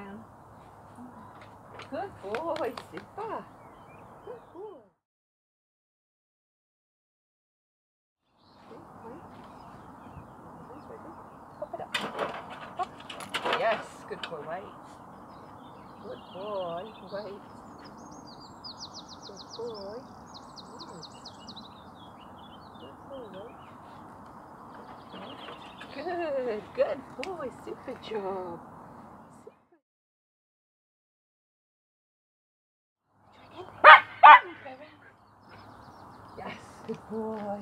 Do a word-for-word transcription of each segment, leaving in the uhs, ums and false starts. down. Good boy, Sipa. Good boy. Pop it up. Pop. Yes, good boy, wait. Good boy, wait. Good boy. Good boy, wait. Good, good boy, super job. Super. Yes, good boy.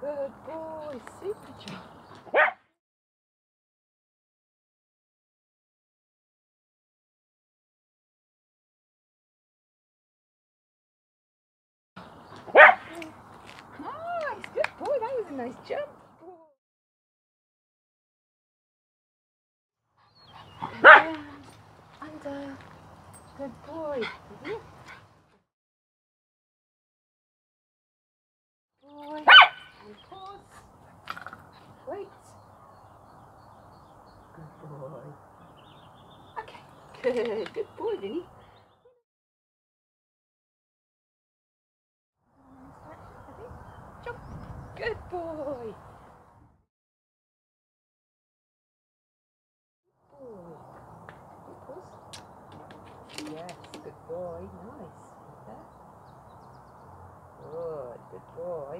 Good boy, super job. Nice, good boy, that was a nice jump. And, and uh, good boy. Good boy. And pause. Wait. Good boy. Okay. Good. Good boy, Vinny. Jump. Good boy. Yes, good boy. Nice. Good, good boy.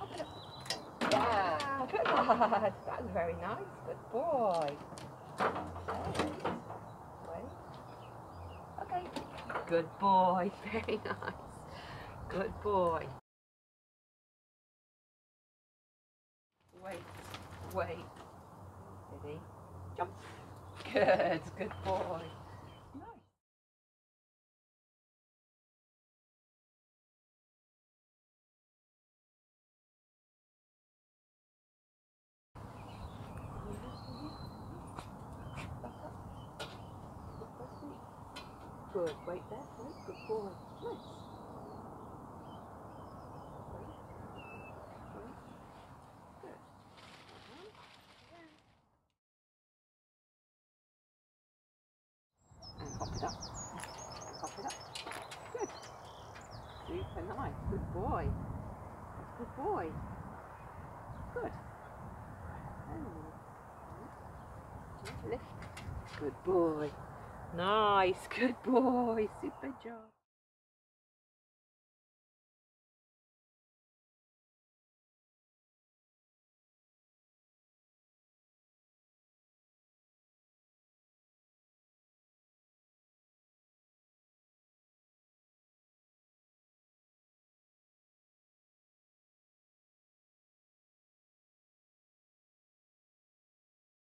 Up it up. Yeah, good. That was very nice. Good boy. Wait. Okay. Good boy. Very nice. Good boy. Wait, wait, Vinny, jump. Good, good boy. Nice. Good, wait there, good boy. Nice. Super nice, good boy. Good boy. Good. And lift. Good boy. Nice, good boy. Super job.